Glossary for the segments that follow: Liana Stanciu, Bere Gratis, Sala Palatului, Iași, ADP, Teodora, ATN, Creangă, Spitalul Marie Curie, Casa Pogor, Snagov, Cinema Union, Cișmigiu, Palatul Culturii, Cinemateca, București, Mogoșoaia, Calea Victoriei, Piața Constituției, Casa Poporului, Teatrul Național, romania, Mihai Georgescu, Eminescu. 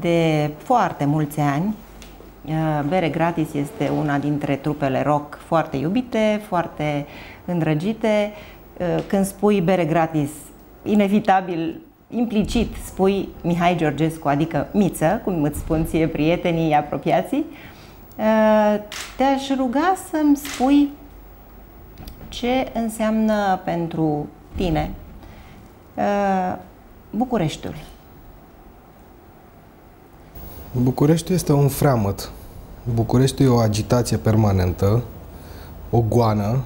De foarte mulți ani, Bere Gratis este una dintre trupele rock foarte iubite, foarte îndrăgite. Când spui Bere Gratis, inevitabil, implicit spui Mihai Georgescu, adică Miță, cum îți spun ție prietenii apropiații. Te-aș ruga să-mi spui ce înseamnă pentru tine Bucureștiul. Bucureștiul este un freamăt. Bucureștiul e o agitație permanentă, o goană,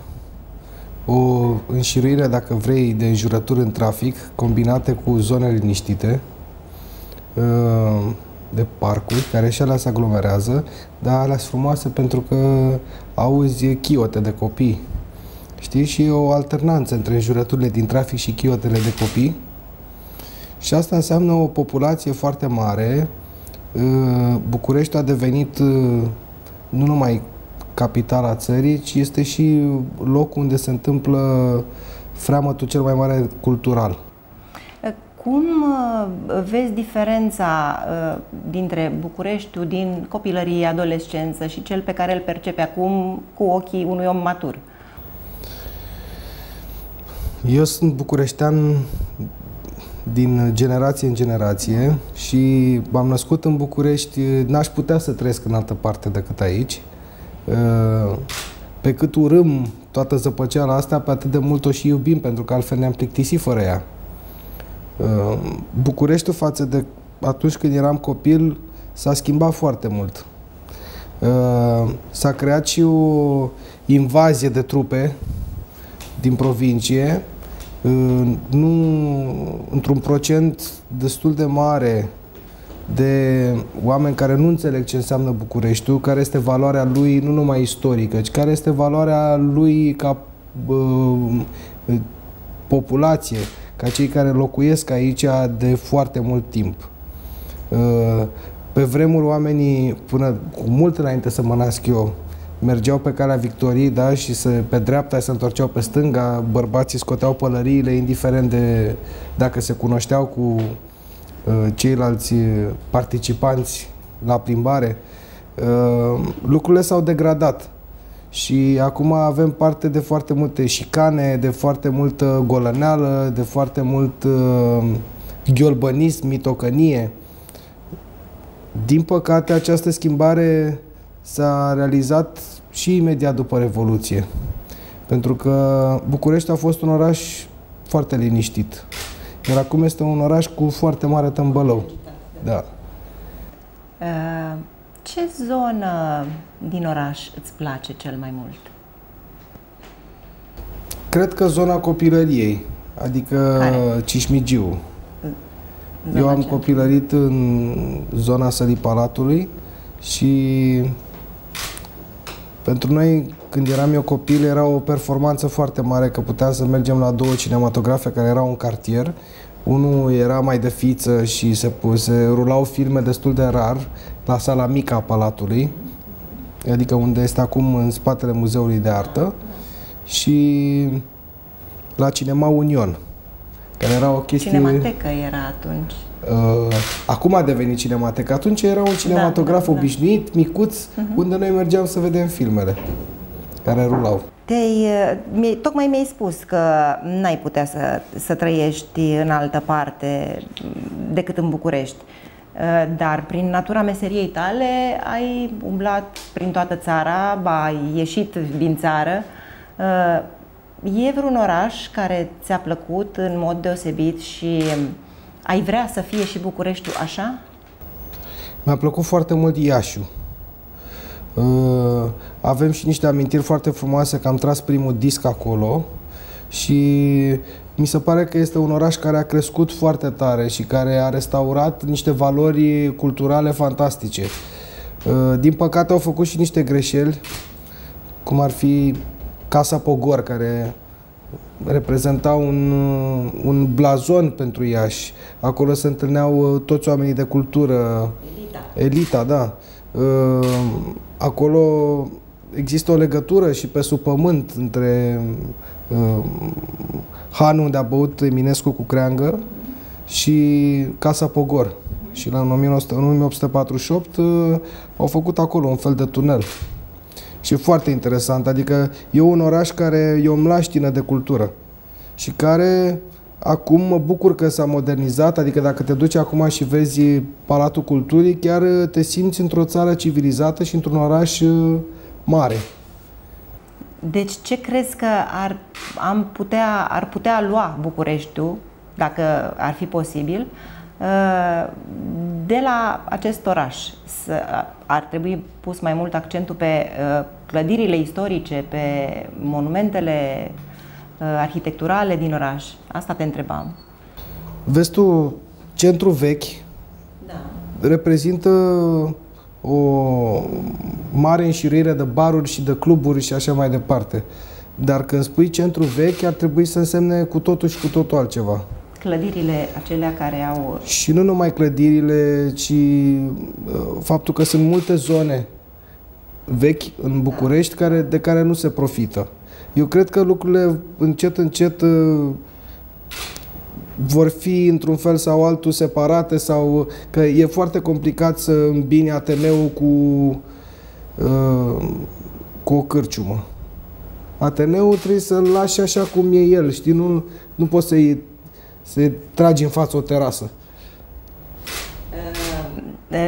o înșiruire, dacă vrei, de înjurături în trafic, combinate cu zone liniștite, de parcuri, care și alea se aglomerează, dar alea sunt frumoase pentru că auzi chiote de copii. Știi? Și e o alternanță între înjurăturile din trafic și chiotele de copii. Și asta înseamnă o populație foarte mare. București a devenit nu numai capitala țării, ci este și locul unde se întâmplă freamătul cel mai mare cultural. Cum vezi diferența dintre Bucureștiul din copilărie, adolescență și cel pe care îl percepe acum cu ochii unui om matur? Eu sunt bucureștean din generație în generație și m-am născut în București, n-aș putea să trăiesc în altă parte decât aici. Pe cât urâm toată zăpăceala asta, pe atât de mult o și iubim, pentru că altfel ne-am plictisit fără ea. Bucureștiul față de atunci când eram copil s-a schimbat foarte mult. S-a creat și o invazie de trupe din provincie, într-un procent destul de mare de oameni care nu înțeleg ce înseamnă Bucureștiul, care este valoarea lui nu numai istorică, ci care este valoarea lui ca populație, ca cei care locuiesc aici de foarte mult timp. Pe vremuri oamenii, până cu mult înainte să mă nasc eu, mergeau pe Calea Victoriei, da, și pe dreapta se întorceau pe stânga, bărbații scoteau pălăriile, indiferent de dacă se cunoșteau cu ceilalți participanți la plimbare. Lucrurile s-au degradat și acum avem parte de foarte multe șicane, de foarte multă golăneală, de foarte mult ghiolbănism, mitocănie. Din păcate, această schimbare s-a realizat și imediat după Revoluție, pentru că București a fost un oraș foarte liniștit, iar acum este un oraș cu foarte mare tămbălău. Da. Ce zonă din oraș îți place cel mai mult? Cred că zona copilăriei, adică care? Cișmigiu. Zona Eu am copilărit în zona Salii Palatului și pentru noi, când eram eu copil, era o performanță foarte mare că puteam să mergem la două cinematografe care erau în cartier. Unul era mai de fiță și se rulau filme destul de rar la sala mică a Palatului, adică unde este acum în spatele Muzeului de Artă, și la Cinema Union, care era o chestie... Cinemateca era atunci. Acum a devenit Cinemateca. Atunci era un cinematograf obișnuit, micuț, unde noi mergeam să vedem filmele care rulau. Tocmai mi-ai spus că n-ai putea să trăiești în altă parte decât în București, dar prin natura meseriei tale ai umblat prin toată țara, ai ieșit din țară. E vreun oraș care ți-a plăcut în mod deosebit și ai vrea să fie și Bucureștiul așa? Mi-a plăcut foarte mult Iașiul. Avem și niște amintiri foarte frumoase, că am tras primul disc acolo și mi se pare că este un oraș care a crescut foarte tare și care a restaurat niște valori culturale fantastice. Din păcate au făcut și niște greșeli, cum ar fi Casa Pogor, care reprezenta un blazon pentru Iași. Acolo se întâlneau toți oamenii de cultură. Elita, da. Acolo există o legătură și pe sub pământ între hanul unde a băut Eminescu cu Creangă și Casa Pogor. Și în 1848 au făcut acolo un fel de tunel. Și foarte interesant, adică e un oraș care e o mlaștină de cultură și care acum mă bucur că s-a modernizat, adică dacă te duci acum și vezi Palatul Culturii, chiar te simți într-o țară civilizată și într-un oraș mare. Deci ce crezi că ar putea lua Bucureștiul, dacă ar fi posibil, de la acest oraș? Ar trebui pus mai mult accentul pe clădirile istorice, pe monumentele arhitecturale din oraș? Asta te întrebam. Vezi tu, centrul vechi reprezintă o mare înșirire de baruri și de cluburi și așa mai departe. Dar când spui centrul vechi, ar trebui să însemne cu totul și cu totul altceva. Clădirile acelea care au... Și nu numai clădirile, ci faptul că sunt multe zone vechi în București de care nu se profită. Eu cred că lucrurile încet, încet vor fi într-un fel sau altul separate, sau că e foarte complicat să îmbini ATN-ul cu o cârciumă. ATN-ul trebuie să-l lași așa cum e el, știi? Nu poți să-i tragi în față o terasă.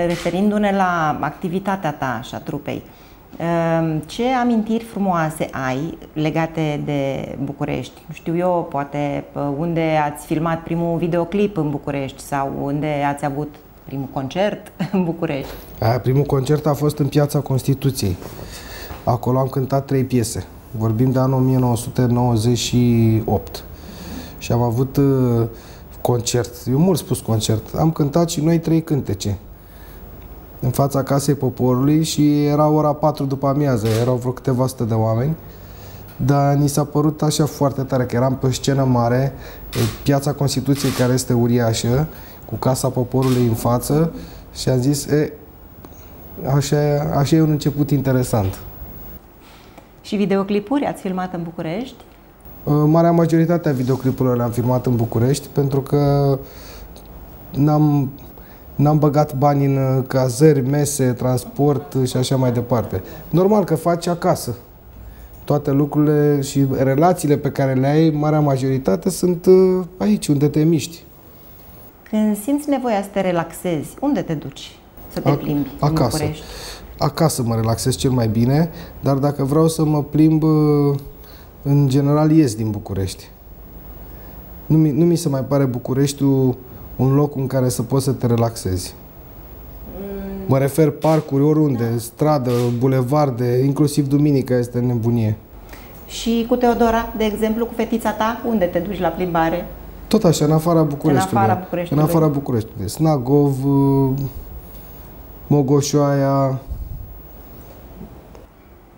Referindu-ne la activitatea ta și a trupei, ce amintiri frumoase ai legate de București? Nu știu eu, poate unde ați filmat primul videoclip în București sau unde ați avut primul concert în București? Primul concert a fost în Piața Constituției. Acolo am cântat 3 piese. Vorbim de anul 1998. Și am avut concert. Eu mult spus concert. Am cântat și noi 3 cântece. În fața Casei Poporului și era ora 4 după amiază, erau vreo câteva sute de oameni, dar ni s-a părut așa foarte tare, că eram pe scenă mare, Piața Constituției care este uriașă, cu Casa Poporului în față și am zis, așa e un început interesant. Și videoclipuri ați filmat în București? Marea majoritate a videoclipurilor le-am filmat în București, pentru că n-am băgat bani în cazări, mese, transport și așa mai departe. Normal că faci acasă. Toate lucrurile și relațiile pe care le ai, marea majoritate, sunt aici, unde te miști. Când simți nevoia să te relaxezi, unde te duci să te plimbi? Acasă. Acasă mă relaxez cel mai bine, dar dacă vreau să mă plimb, în general ies din București. Nu mi se mai pare Bucureștiul un loc în care să poți să te relaxezi. Mă refer parcuri oriunde, stradă, bulevarde, inclusiv duminica este nebunie. Și cu Teodora, de exemplu, cu fetița ta, unde te duci la plimbare? Tot așa, în afara Bucureștiului. În afara Bucureștiului. Snagov, Mogoșoaia.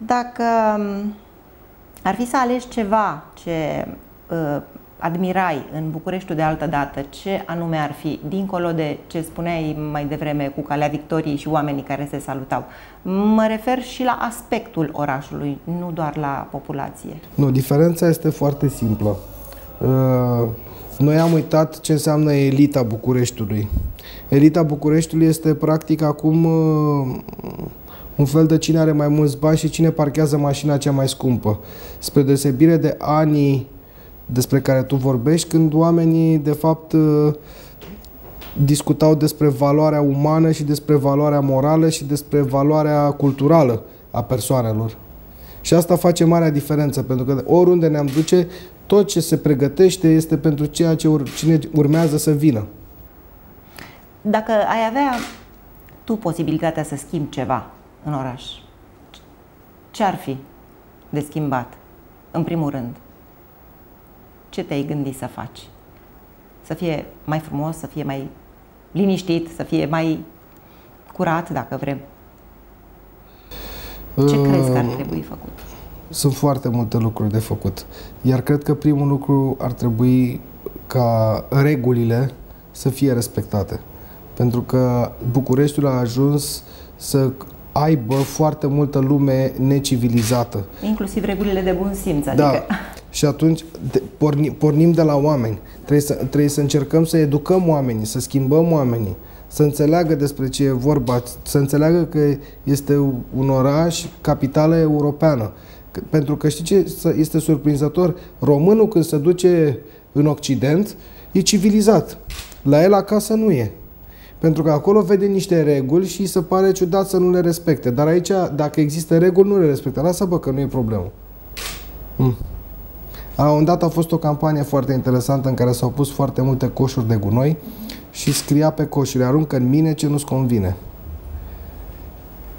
Dacă ar fi să alegi ceva ce admirai în Bucureștiul de altă dată, ce anume ar fi, dincolo de ce spuneai mai devreme cu Calea Victoriei și oamenii care se salutau? Mă refer și la aspectul orașului, nu doar la populație. Nu, diferența este foarte simplă. Noi am uitat ce înseamnă elita Bucureștiului. Elita Bucureștiului este practic acum un fel de cine are mai mulți bani și cine parchează mașina cea mai scumpă. Spre deosebire de anii despre care tu vorbești, când oamenii, de fapt, discutau despre valoarea umană și despre valoarea morală și despre valoarea culturală a persoanelor. Și asta face marea diferență, pentru că oriunde ne-am duce, tot ce se pregătește este pentru ceea ce cine urmează să vină. Dacă ai avea tu posibilitatea să schimbi ceva în oraș, ce ar fi de schimbat, în primul rând? Ce te-ai gândit să faci? Să fie mai frumos, să fie mai liniștit, să fie mai curat, dacă vrem. Ce crezi că ar trebui făcut? Sunt foarte multe lucruri de făcut. Iar cred că primul lucru ar trebui ca regulile să fie respectate. Pentru că Bucureștiul a ajuns să aibă foarte multă lume necivilizată. Inclusiv regulile de bun simț, adică... Da. Și atunci pornim de la oameni. Trebuie să încercăm să educăm oamenii, să schimbăm oamenii, să înțeleagă despre ce e vorba, să înțeleagă că este un oraș capitală europeană. Pentru că știi ce este surprinzător? Românul când se duce în Occident e civilizat. La el acasă nu e. Pentru că acolo vede niște reguli și îi se pare ciudat să nu le respecte. Dar aici, dacă există reguli, nu le respectă. Lasă bă, că nu e problemă. Un dat a fost o campanie foarte interesantă în care s-au pus foarte multe coșuri de gunoi și scria pe coșuri: aruncă în mine ce nu-ți convine.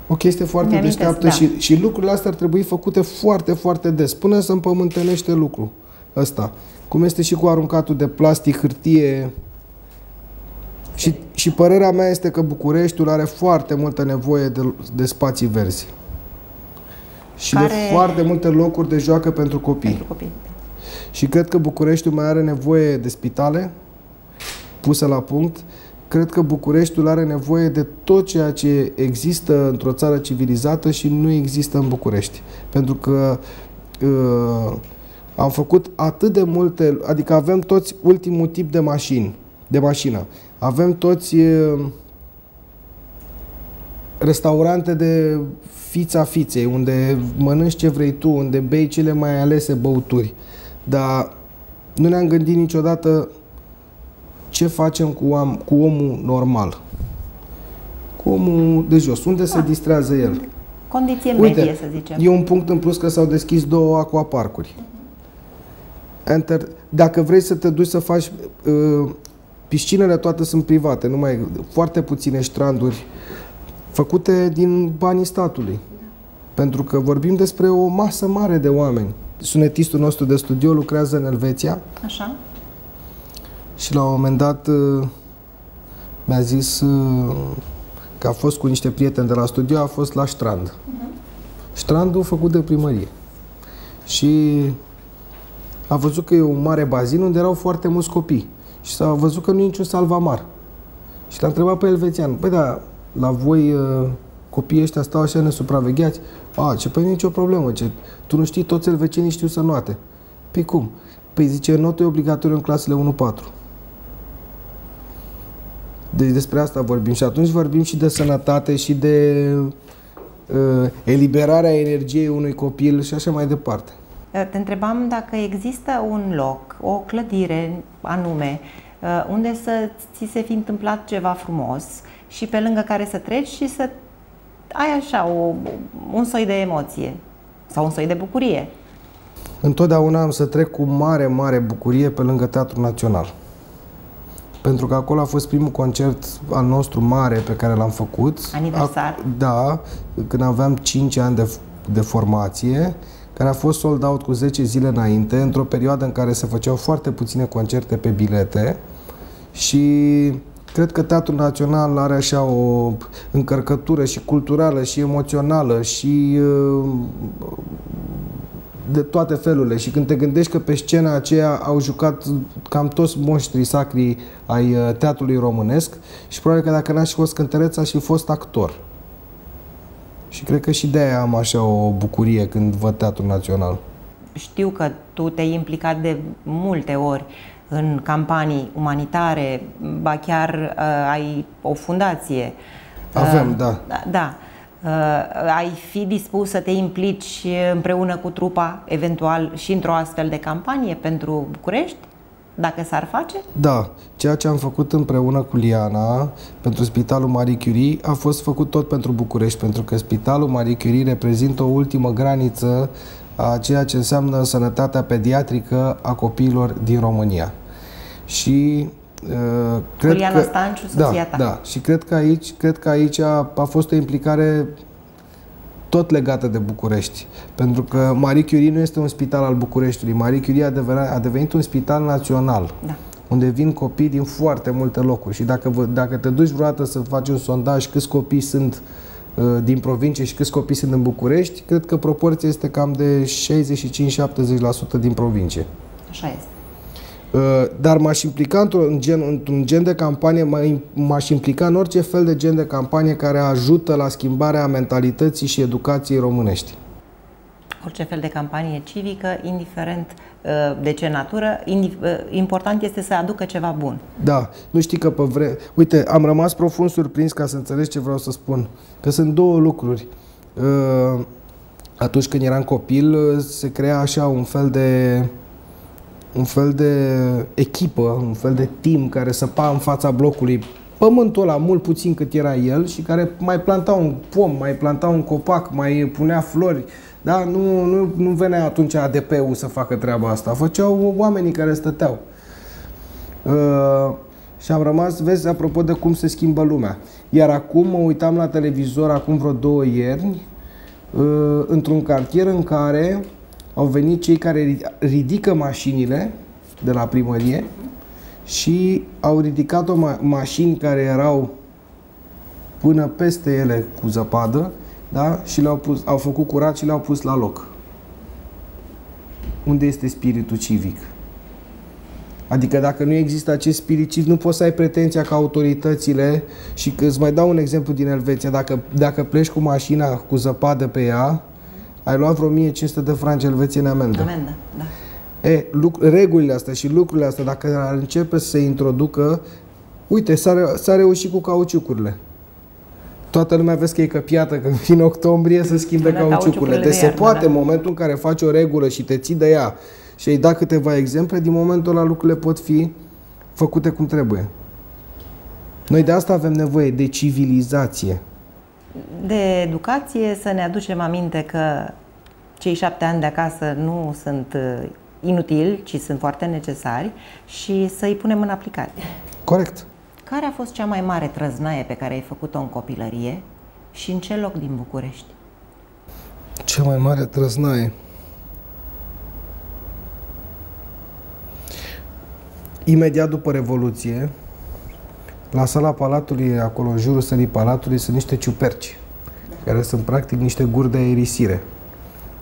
O chestie foarte deșteaptă, da. și lucrurile astea ar trebui făcute foarte, foarte des, până să împământenește lucrul ăsta. Cum este și cu aruncatul de plastic, hârtie. Și părerea mea este că Bucureștiul are foarte multă nevoie de spații verzi. Și de foarte multe locuri de joacă pentru copii. Și cred că Bucureștiul mai are nevoie de spitale puse la punct. Cred că Bucureștiul are nevoie de tot ceea ce există într-o țară civilizată și nu există în București. Pentru că am făcut atât de multe, adică avem toți ultimul tip de mașină. Avem toți restaurante de fița fiței, unde mănânci ce vrei tu, unde bei cele mai alese băuturi. Dar nu ne-am gândit niciodată ce facem cu omul normal, cu omul de jos, unde se distrează el. Condiție medie, să zicem. E un punct în plus că s-au deschis 2 aquaparcuri. Dacă vrei să te duci să faci... piscinele toate sunt private, numai foarte puține stranduri făcute din banii statului. Pentru că vorbim despre o masă mare de oameni. Sunetistul nostru de studio lucrează în Elveția. Așa. Și la un moment dat mi-a zis că a fost cu niște prieteni de la studio, a fost la strand. Strandul făcut de primărie. Și a văzut că e un mare bazin unde erau foarte mulți copii. Și s-a văzut că nu e niciun salvamar. Și l-a întrebat pe elvețian: păi da, la voi copiii ăștia stau așa nesupravegheați? A, ce, păi nicio problemă, ce, tu nu știi, toți elvețienii știu să noate. Păi cum? Păi zice, notul e obligatoriu în clasele 1-4. Deci despre asta vorbim. Și atunci vorbim și de sănătate și de eliberarea energiei unui copil și așa mai departe. Te întrebam dacă există un loc, o clădire anume, unde să ți se fi întâmplat ceva frumos și pe lângă care să treci și să ai așa un soi de emoție sau un soi de bucurie. Întotdeauna am să trec cu mare, mare bucurie pe lângă Teatrul Național. Pentru că acolo a fost primul concert al nostru mare pe care l-am făcut. Aniversar. Da, când aveam 5 ani de formație, care a fost sold out cu 10 zile înainte, într-o perioadă în care se făceau foarte puține concerte pe bilete. Și cred că Teatrul Național are așa o încărcătură și culturală și emoțională și de toate felurile. Și când te gândești că pe scena aceea au jucat cam toți monștrii sacri ai teatrului românesc și probabil că dacă n-aș fi fost cântăreț, aș fi fost actor. Și cred că și de-aia am așa o bucurie când văd Teatrul Național. Știu că tu te-ai implicat de multe ori în campanii umanitare, ba chiar ai o fundație. Avem, da. Ai fi dispus să te implici împreună cu trupa, eventual, și într-o astfel de campanie pentru București? Dacă s-ar face? Da. Ceea ce am făcut împreună cu Liana pentru Spitalul Marie Curie a fost făcut tot pentru București, pentru că Spitalul Marie Curie reprezintă o ultimă graniță a ceea ce înseamnă sănătatea pediatrică a copiilor din România. Și cred Liana Stanciu, soția ta. Da. Și cred că aici a fost o implicare tot legată de București. Pentru că Marie Curie nu este un spital al Bucureștiului. Marie Curie a devenit un spital național, unde vin copii din foarte multe locuri. Și dacă te duci vreodată să faci un sondaj câți copii sunt din provincie și câți copii sunt în București, cred că proporția este cam de 65-70% din provincie. Așa este. Dar m-aș implica într-un gen de campanie, m-aș implica în orice fel de gen de campanie care ajută la schimbarea mentalității și educației românești. orice fel de campanie civică, indiferent de ce natură, important este să aducă ceva bun. Da, nu știi că pe vreme... Uite, am rămas profund surprins, ca să înțelegi ce vreau să spun, că sunt două lucruri. Atunci când eram copil, se crea așa un fel de echipă, un fel de team care săpa în fața blocului pământul ăla, mult puțin cât era el, și care mai planta un pom, mai planta un copac, mai punea flori. Da? Nu venea atunci ADP-ul să facă treaba asta. Făceau oamenii care stăteau. Și am rămas, vezi, apropo de cum se schimbă lumea. Iar acum mă uitam la televizor, acum vreo 2 ierni, într-un cartier în care au venit cei care ridică mașinile de la primărie și au ridicat o mașini care erau până peste ele cu zăpadă, da? Și au făcut curat și le-au pus la loc. Unde este spiritul civic? Adică dacă nu există acest spirit civic, nu poți să ai pretenția ca autoritățile. Și că îți mai dau un exemplu din Elveția. Dacă pleci cu mașina cu zăpadă pe ea, ai luat vreo 1500 de franci elvețieni amendă. Amendă, da. Regulile astea și lucrurile astea, dacă ar începe să se introducă, uite, s-a reușit cu cauciucurile. Toată lumea vezi că e căpiată când vin octombrie să schimbe cauciucurile. Deci se poate, în momentul în care faci o regulă și te ții de ea și îi da câteva exemple, din momentul ăla lucrurile pot fi făcute cum trebuie. Noi de asta avem nevoie, de civilizație. De educație, să ne aducem aminte că cei 7 ani de acasă nu sunt inutili, ci sunt foarte necesari, și să îi punem în aplicare. Corect. Care a fost cea mai mare trăznaie pe care ai făcut-o în copilărie și în ce loc din București? Cea mai mare trăznaie? Imediat după Revoluție, la Sala Palatului, acolo în jurul Sălii Palatului, sunt niște ciuperci, care sunt practic niște guri de aerisire.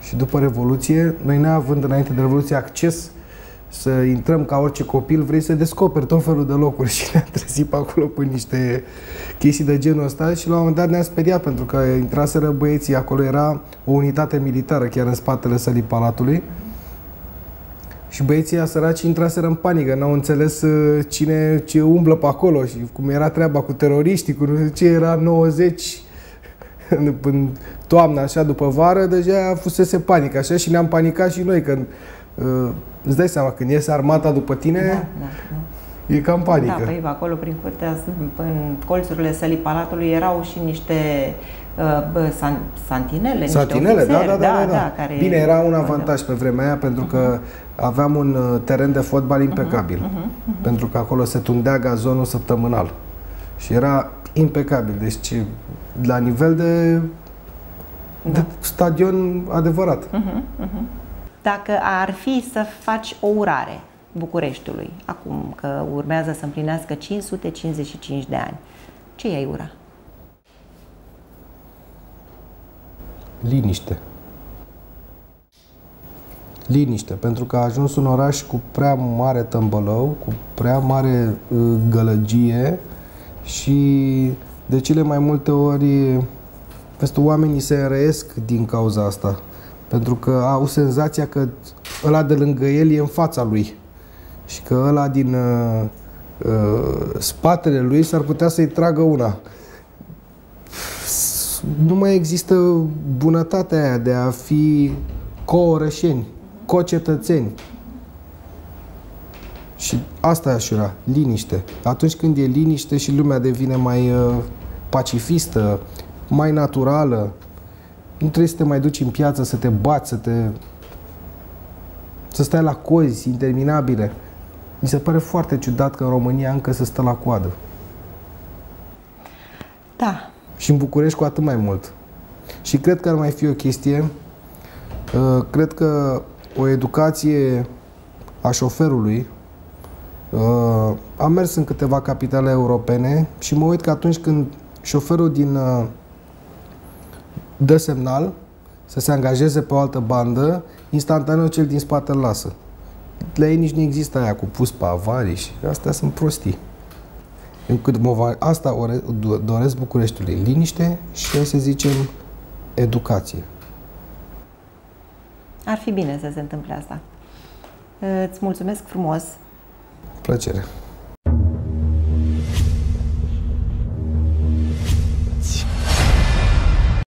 Și după Revoluție, noi neavând înainte de Revoluție acces să intrăm ca orice copil, vrei să descoperi tot felul de locuri, și ne-am trezit pe acolo până niște chestii de genul ăsta și la un moment dat ne-am speriat pentru că intraseră băieții, acolo era o unitate militară chiar în spatele Sălii Palatului. Și băieții aia săraci intraseră în panică, n-au înțeles ce umblă pe acolo și cum era treaba cu teroriștii, cu nu știu ce, era 90, în toamnă, așa, după vară, deja fusese panică, așa, și ne-am panicat și noi, că îți dai seama, când iese armata după tine, da. E cam panică. Da, păi, acolo prin curtea, în colțurile Sălii Palatului erau și niște santinele, niște ofițeri, da, care... Bine, era un avantaj pe vremea aia, pentru că aveam un teren de fotbal impecabil, pentru că acolo se tundea gazonul săptămânal și era impecabil, deci la nivel de stadion adevărat. Dacă ar fi să faci o urare Bucureștiului, acum că urmează să împlinească 555 de ani, ce i-ai ura? Liniște. Liniște, pentru că a ajuns un oraș cu prea mare tămbălău, cu prea mare gălăgie și de cele mai multe ori oamenii se înrăiesc din cauza asta. Pentru că au senzația că ăla de lângă el e în fața lui și că ăla din spatele lui s-ar putea să-i tragă una. Nu mai există bunătatea aia de a fi co-orășeni, co-cetățeni. Și asta aș ura, liniște. Atunci când e liniște și lumea devine mai pacifistă, mai naturală, nu trebuie să te mai duci în piață, să te bați, să stai la cozi interminabile. Mi se pare foarte ciudat că în România încă se stă la coadă. Da. Și în București cu atât mai mult. Și cred că ar mai fi o chestie. Cred că o educație a șoferului. Am mers în câteva capitale europene și mă uit că atunci când șoferul din dă semnal să se angajeze pe o altă bandă, instantaneu cel din spate îl lasă. La ei nici nu există aia cu pus pe avarii și astea sunt prostii. Asta doresc Bucureștiului, liniște și, să zicem, educație. Ar fi bine să se întâmple asta. Îți mulțumesc frumos. Plăcere.